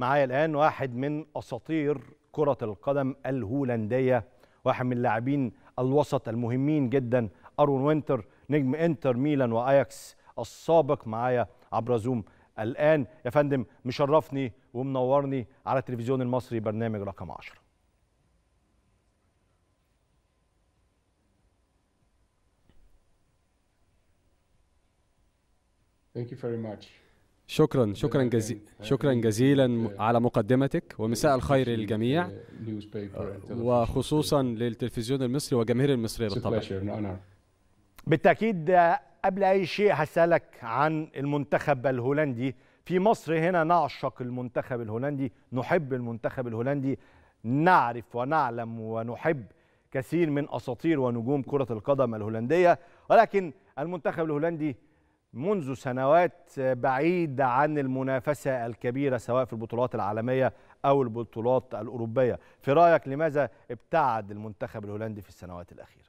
معايا الآن واحد من أساطير كرة القدم الهولندية، واحد من لاعبين الوسط المهمين جدا، أرون وينتر نجم إنتر ميلان وأياكس السابق، معايا عبر زوم الآن. يا فندم مشرفني ومنورني على التلفزيون المصري برنامج رقم 10. Thank you very much. شكرا جزيلا على مقدمتك، ومساء الخير للجميع وخصوصا للتلفزيون المصري والجماهير المصرية بالطبع. بالتأكيد قبل أي شيء هسألك عن المنتخب الهولندي. في مصر هنا نعشق المنتخب الهولندي، نحب المنتخب الهولندي، نعرف ونعلم ونحب كثير من أساطير ونجوم كرة القدم الهولندية، ولكن المنتخب الهولندي منذ سنوات بعيد عن المنافسة الكبيرة سواء في البطولات العالمية أو البطولات الأوروبية. في رأيك لماذا ابتعد المنتخب الهولندي في السنوات الأخيرة؟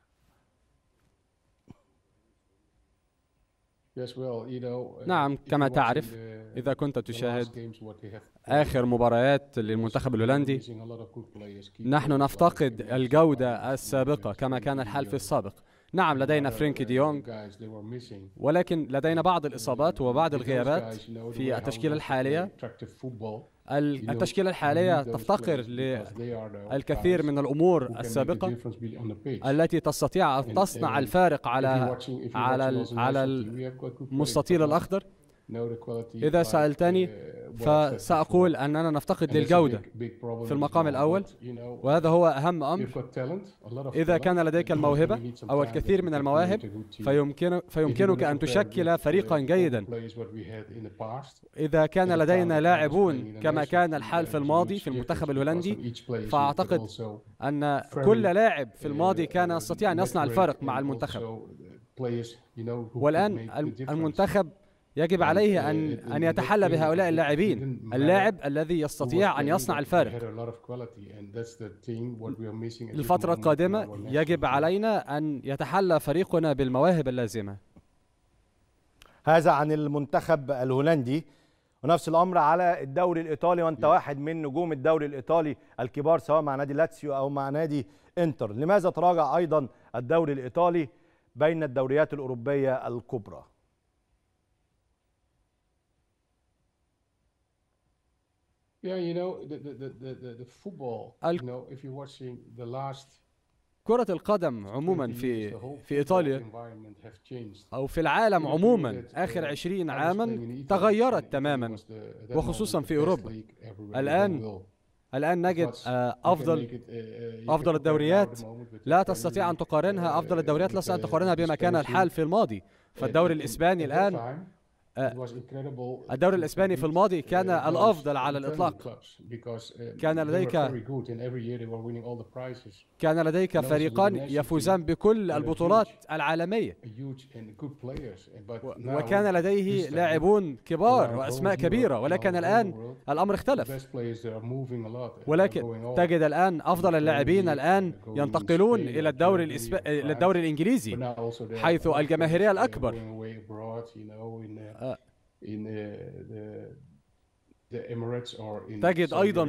نعم، كما تعرف إذا كنت تشاهد آخر مباريات للمنتخب الهولندي نحن نفتقد الجودة السابقة كما كان الحال في السابق. نعم لدينا فرانكي دي يونغ، ولكن لدينا بعض الإصابات وبعض الغيابات في التشكيلة الحالية. التشكيلة الحالية تفتقر للكثير من الأمور السابقة التي تستطيع أن تصنع الفارق على المستطيل الأخضر. إذا سألتني فسأقول أننا نفتقد للجودة في المقام الأول، وهذا هو أهم أمر. إذا كان لديك الموهبة أو الكثير من المواهب فيمكنك أن تشكل فريقا جيدا. إذا كان لدينا لاعبون كما كان الحال في الماضي في المنتخب الهولندي، فأعتقد أن كل لاعب في الماضي كان يستطيع أن يصنع الفرق مع المنتخب، والآن المنتخب يجب عليه أن يتحلى بهؤلاء اللاعبين، اللاعب الذي يستطيع أن يصنع الفارق. الفترة القادمة يجب علينا أن يتحلى فريقنا بالمواهب اللازمة. هذا عن المنتخب الهولندي، ونفس الأمر على الدوري الإيطالي، وأنت واحد من نجوم الدوري الإيطالي الكبار سواء مع نادي لاتسيو أو مع نادي إنتر. لماذا تراجع أيضا الدوري الإيطالي بين الدوريات الأوروبية الكبرى؟ كرة القدم عموما في إيطاليا أو في العالم عموما آخر 20 عاما تغيرت تماما، وخصوصا في أوروبا. الآن نجد أفضل الدوريات لا تستطيع أن تقارنها، أفضل الدوريات لا تستطيع أن تقارنها بما كان الحال في الماضي. فالدوري الإسباني الآن، الدوري الإسباني في الماضي كان الأفضل على الإطلاق. كان لديك فريقان يفوزان بكل البطولات العالمية، وكان لديه لاعبون كبار وأسماء كبيرة، ولكن الآن الأمر اختلف. ولكن تجد الآن أفضل اللاعبين الآن ينتقلون إلى الدوري الإنجليزي، حيث الجماهيرية الأكبر. تجد أيضا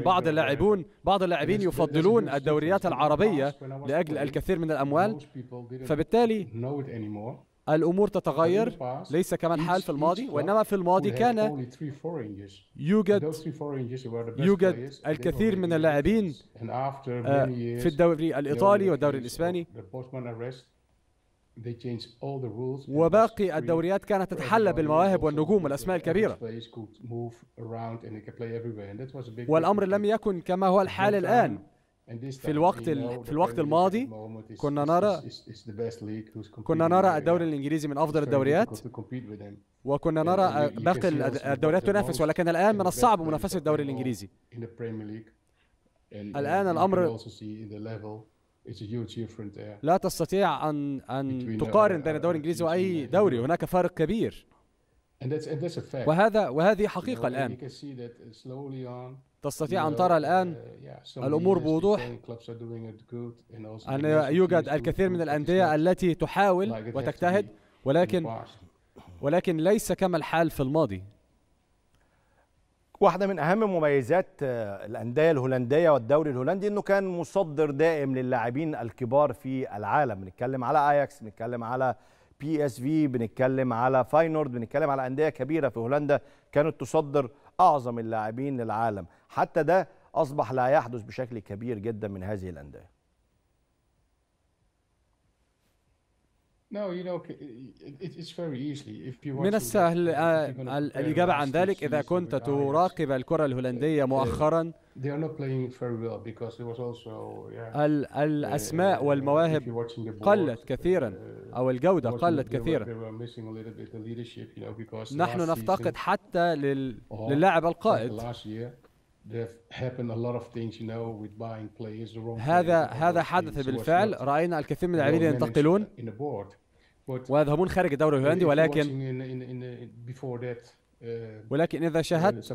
بعض اللاعبين يفضلون الدوريات العربية لأجل الكثير من الأموال، فبالتالي الأمور تتغير، ليس كما الحال في الماضي، وإنما في الماضي كان يوجد الكثير من اللاعبين في الدوري الإيطالي والدوري الإسباني، وباقي الدوريات كانت تتحلى بالمواهب والنجوم والأسماء الكبيرة، والأمر لم يكن كما هو الحال الآن. في الوقت الماضي كنا نرى الدوري الإنجليزي من أفضل الدوريات، وكنا نرى باقي الدوريات تنافس، ولكن الآن من الصعب منافسة الدوري الإنجليزي. الآن الأمر لا تستطيع أن تقارن بين الدوري الإنجليزي وأي دوري، هناك فارق كبير، وهذه حقيقة. الآن تستطيع أن ترى الآن الأمور بوضوح، أن يوجد الكثير من الأندية التي تحاول وتجتهد، ولكن ليس كما الحال في الماضي. واحدة من أهم مميزات الأندية الهولندية والدوري الهولندي إنه كان مصدر دائم للاعبين الكبار في العالم. بنتكلم على أياكس، بنتكلم على PSV، بنتكلم على فاينورد، بنتكلم على أندية كبيرة في هولندا كانت تصدر أعظم اللاعبين للعالم. حتى ده أصبح لا يحدث بشكل كبير جدا من هذه الأندية. من السهل الإجابة عن ذلك إذا كنت تراقب الكرة الهولندية مؤخرا. الأسماء والمواهب قلت كثيرا أو الجودة قلت كثيرا. نحن نفتقد حتى للاعب القائد. هذا حدث بالفعل. رأينا الكثير من اللاعبين ينتقلون ويذهبون خارج الدوري الهولندي، ولكن إذا شاهدت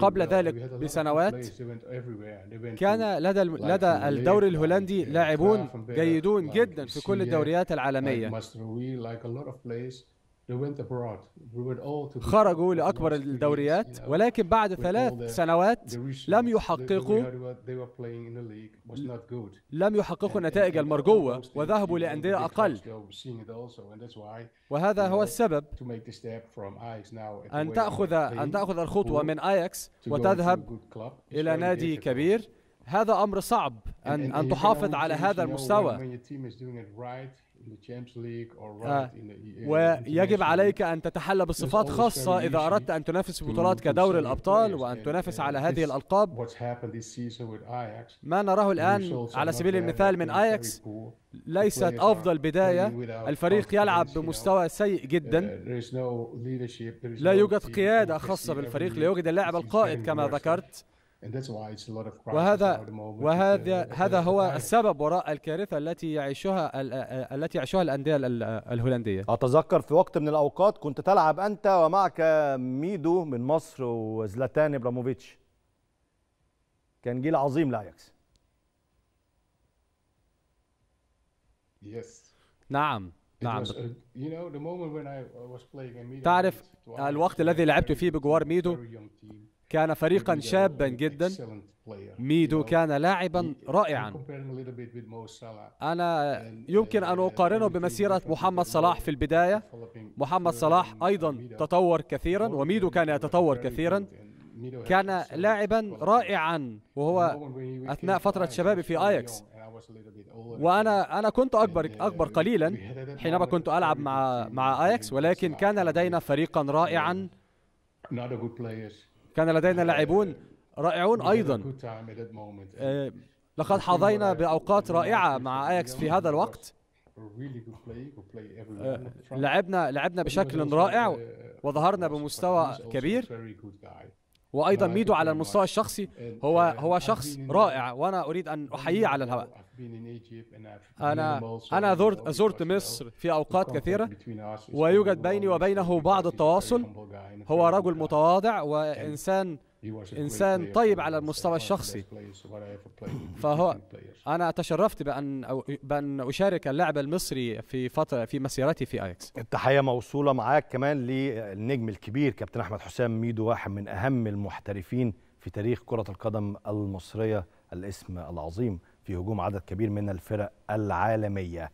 قبل ذلك بسنوات كان لدى الدوري الهولندي لاعبون جيدون جدا في كل الدوريات العالمية. خرجوا لأكبر الدوريات، ولكن بعد 3 سنوات لم يحققوا النتائج المرجوة وذهبوا لأندية أقل. وهذا هو السبب أن تأخذ الخطوة من أياكس وتذهب إلى نادي كبير. هذا أمر صعب أن تحافظ على هذا المستوى. ويجب عليك أن تتحلى بصفات خاصة إذا أردت أن تنافس بطولات كدوري الأبطال وأن تنافس على هذه الألقاب. ما نراه الآن على سبيل المثال من أياكس ليست أفضل بداية. الفريق يلعب بمستوى سيء جدا، لا يوجد قيادة خاصة بالفريق، لا يوجد اللاعب القائد كما ذكرت. وهذا هو السبب وراء الكارثة التي يعيشها الأندية الهولندية. أتذكر في وقت من الأوقات كنت تلعب أنت ومعك ميدو من مصر وزلاتان إبراموفيتش. كان جيل عظيم لأياكس. نعم. تعرف الوقت الذي لعبت فيه بجوار ميدو كان فريقا شابا جدا. ميدو كان لاعبا رائعا. أنا يمكن أن أقارنه بمسيرة محمد صلاح في البداية. محمد صلاح أيضا تطور كثيرا وميدو كان يتطور كثيرا. كان لاعبا رائعا وهو أثناء فترة شبابي في أياكس، وأنا كنت أكبر قليلا حينما كنت ألعب مع أياكس، ولكن كان لدينا فريقا رائعا. كان لدينا لاعبون رائعون أيضا. لقد حظينا بأوقات رائعة مع أياكس في هذا الوقت. لعبنا بشكل رائع وظهرنا بمستوى كبير. وأيضا ميدو على المستوى الشخصي هو شخص رائع، وأنا أريد أن أحييه على الهواء. أنا زرت مصر في أوقات كثيرة ويوجد بيني وبينه بعض التواصل. هو رجل متواضع وإنسان طيب على المستوى الشخصي. أنا تشرفت بأن أشارك اللاعب المصري في مسيرتي في أياكس. التحية موصولة معاك كمان للنجم الكبير كابتن أحمد حسام ميدو، واحد من أهم المحترفين في تاريخ كرة القدم المصرية. الاسم العظيم في هجوم عدد كبير من الفرق العالمية.